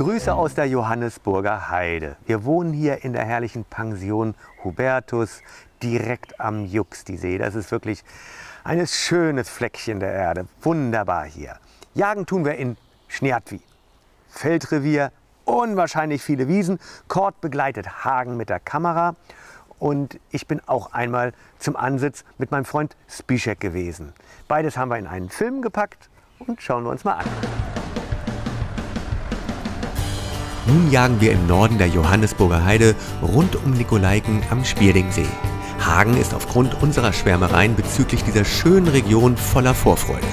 Grüße aus der Johannesburger Heide. Wir wohnen hier in der herrlichen Pension Hubertus, direkt am Juxtisee. Das ist wirklich ein schönes Fleckchen der Erde. Wunderbar hier. Jagen tun wir in Śniardwy. Feldrevier, unwahrscheinlich viele Wiesen. Kort begleitet Hagen mit der Kamera. Und ich bin auch einmal zum Ansitz mit meinem Freund Spischek gewesen. Beides haben wir in einen Film gepackt und schauen wir uns mal an. Nun jagen wir im Norden der Johannesburger Heide rund um Nikolaiken am Spierdingsee. Hagen ist aufgrund unserer Schwärmereien bezüglich dieser schönen Region voller Vorfreude.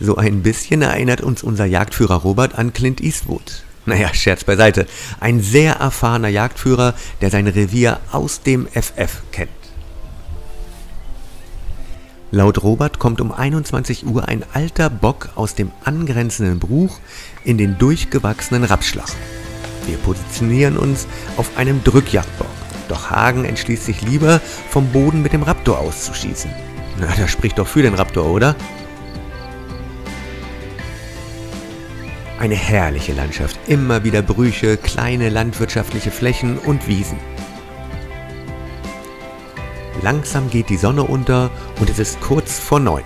So ein bisschen erinnert uns unser Jagdführer Robert an Clint Eastwood. Naja, Scherz beiseite. Ein sehr erfahrener Jagdführer, der sein Revier aus dem FF kennt. Laut Robert kommt um 21 Uhr ein alter Bock aus dem angrenzenden Bruch in den durchgewachsenen Rapsschlag. Wir positionieren uns auf einem Drückjagdbock. Doch Hagen entschließt sich lieber, vom Boden mit dem Raptor auszuschießen. Na, das spricht doch für den Raptor, oder? Eine herrliche Landschaft, immer wieder Brüche, kleine landwirtschaftliche Flächen und Wiesen. Langsam geht die Sonne unter und es ist kurz vor 9.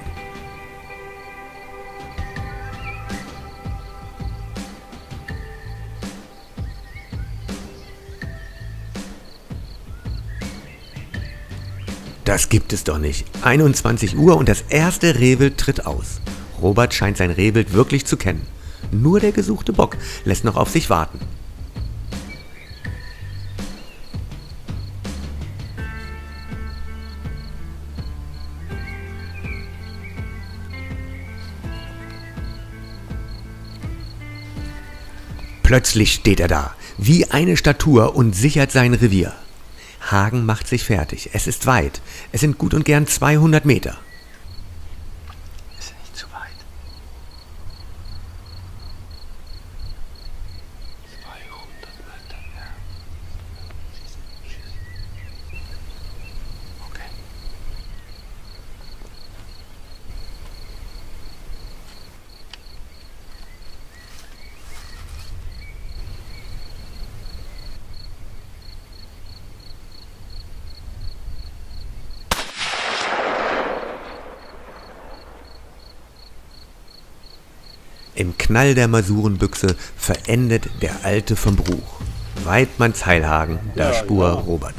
Das gibt es doch nicht. 21 Uhr und das erste Rehwild tritt aus. Robert scheint sein Rehwild wirklich zu kennen. Nur der gesuchte Bock lässt noch auf sich warten. Plötzlich steht er da, wie eine Statue und sichert sein Revier. Hagen macht sich fertig. Es ist weit. Es sind gut und gern 200 Meter. Im Knall der Masurenbüchse verendet der Alte vom Bruch. Weidmanns Heilhagen, der Spur Robert.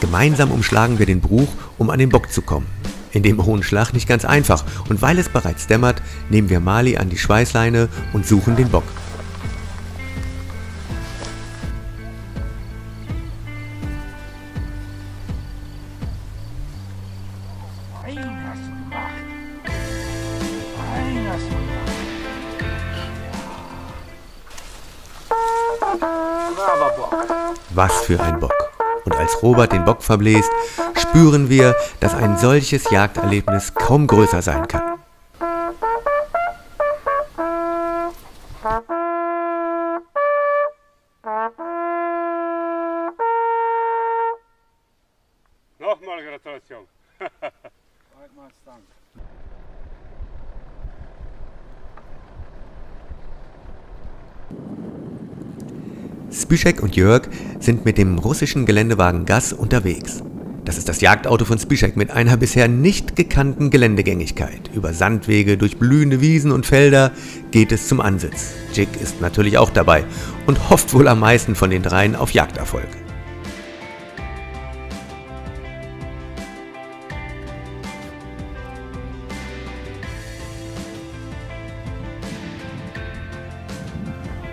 Gemeinsam umschlagen wir den Bruch, um an den Bock zu kommen. In dem hohen Schlag nicht ganz einfach. Und weil es bereits dämmert, nehmen wir Mali an die Schweißleine und suchen den Bock. Was für ein Bock! Und als Robert den Bock verbläst, spüren wir, dass ein solches Jagderlebnis kaum größer sein kann. Nochmal Gratulation. Spischek und Jörg sind mit dem russischen Geländewagen Gaz unterwegs. Das ist das Jagdauto von Spischek mit einer bisher nicht gekannten Geländegängigkeit. Über Sandwege, durch blühende Wiesen und Felder geht es zum Ansitz. Jig ist natürlich auch dabei und hofft wohl am meisten von den dreien auf Jagderfolg.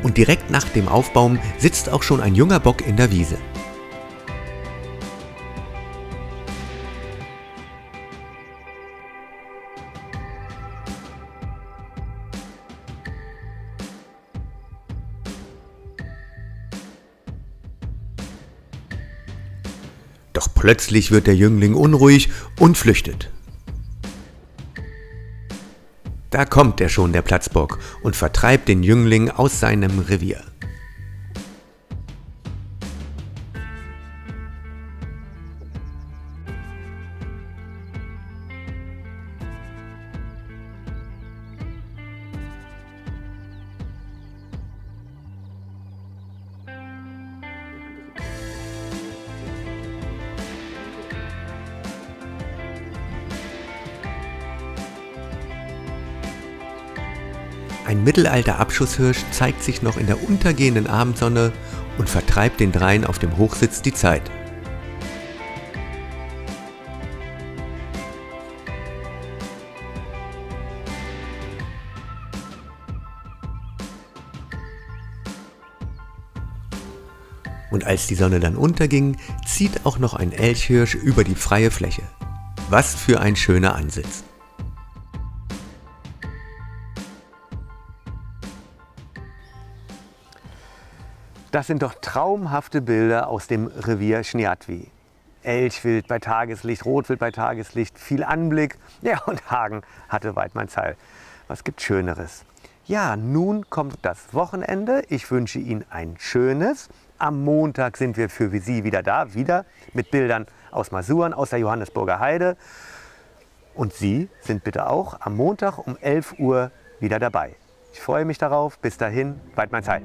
Und direkt nach dem Aufbauen sitzt auch schon ein junger Bock in der Wiese. Doch plötzlich wird der Jüngling unruhig und flüchtet. Da kommt er schon, der Platzbock, und vertreibt den Jüngling aus seinem Revier. Ein mittelalter Abschusshirsch zeigt sich noch in der untergehenden Abendsonne und vertreibt den Dreien auf dem Hochsitz die Zeit. Und als die Sonne dann unterging, zieht auch noch ein Elchhirsch über die freie Fläche. Was für ein schöner Ansitz! Das sind doch traumhafte Bilder aus dem Revier Śniardwy. Elchwild bei Tageslicht, Rotwild bei Tageslicht, viel Anblick. Ja, und Hagen hatte weit mein Zeil. Was gibt Schöneres? Ja, nun kommt das Wochenende. Ich wünsche Ihnen ein schönes. Am Montag sind wir für Sie wieder da, wieder mit Bildern aus Masuren, aus der Johannesburger Heide. Und Sie sind bitte auch am Montag um 11 Uhr wieder dabei. Ich freue mich darauf. Bis dahin, weit mein Zeil.